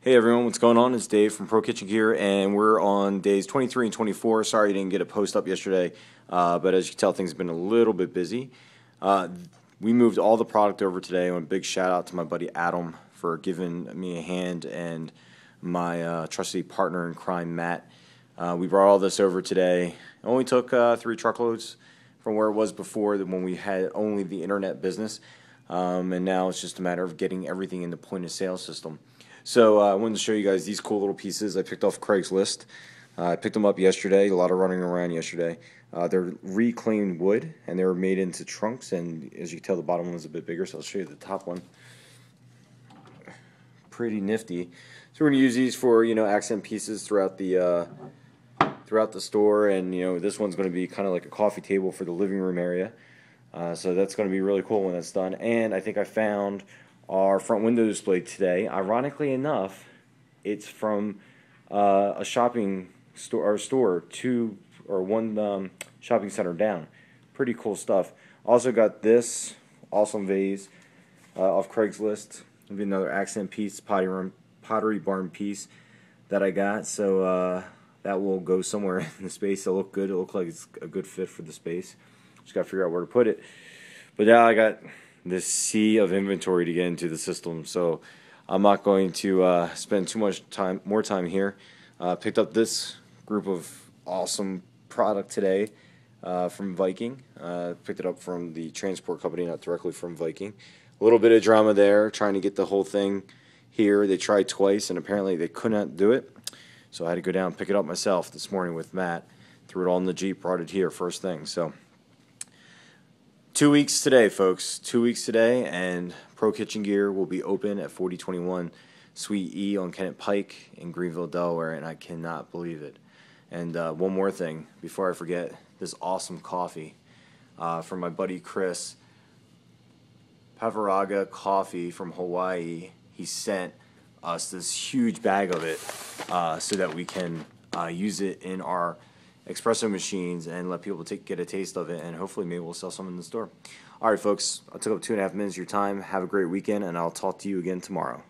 Hey everyone, what's going on? It's Dave from Pro Kitchen Gear, and we're on days 23 and 24. Sorry you didn't get a post up yesterday, but as you can tell, things have been a little bit busy. We moved all the product over today. I want a big shout out to my buddy Adam for giving me a hand, and my trusty partner in crime, Matt. We brought all this over today. It only took 3 truckloads from where it was before, when we had only the internet business, and now it's just a matter of getting everything in the point of sale system. So I wanted to show you guys these cool little pieces I picked off Craigslist. I picked them up yesterday, a lot of running around yesterday. They're reclaimed wood, and they were made into trunks, and as you can tell, the bottom one is a bit bigger, so I'll show you the top one. Pretty nifty. So we're going to use these for, you know, accent pieces throughout the store, and, you know, this one's going to be kind of like a coffee table for the living room area. So that's going to be really cool when that's done. And I think I found our front window display today. Ironically enough, it's from a shopping store, or one shopping center down. Pretty cool stuff. Also got this awesome vase off Craigslist. It'll be another accent piece, pottery barn piece that I got. So that will go somewhere in the space. It'll look good. It'll look like it's a good fit for the space. Just gotta figure out where to put it. But now I got this sea of inventory to get into the system, so I'm not going to spend too much time, more time here. Picked up this group of awesome product today from Viking. Picked it up from the transport company, not directly from Viking. A little bit of drama there, trying to get the whole thing here. They tried twice, and apparently they could not do it, so I had to go down and pick it up myself this morning with Matt. Threw it all in the Jeep, brought it here first thing. So 2 weeks today, folks. 2 weeks today, and Pro Kitchen Gear will be open at 4021 Suite E on Kennett Pike in Greenville, Delaware, and I cannot believe it. And one more thing before I forget, this awesome coffee from my buddy Chris Pavaraga coffee from Hawaii. He sent us this huge bag of it so that we can use it in our espresso machines and let people get a taste of it, and hopefully maybe we'll sell some in the store. All right, folks, I took up 2.5 minutes of your time. Have a great weekend, and I'll talk to you again tomorrow.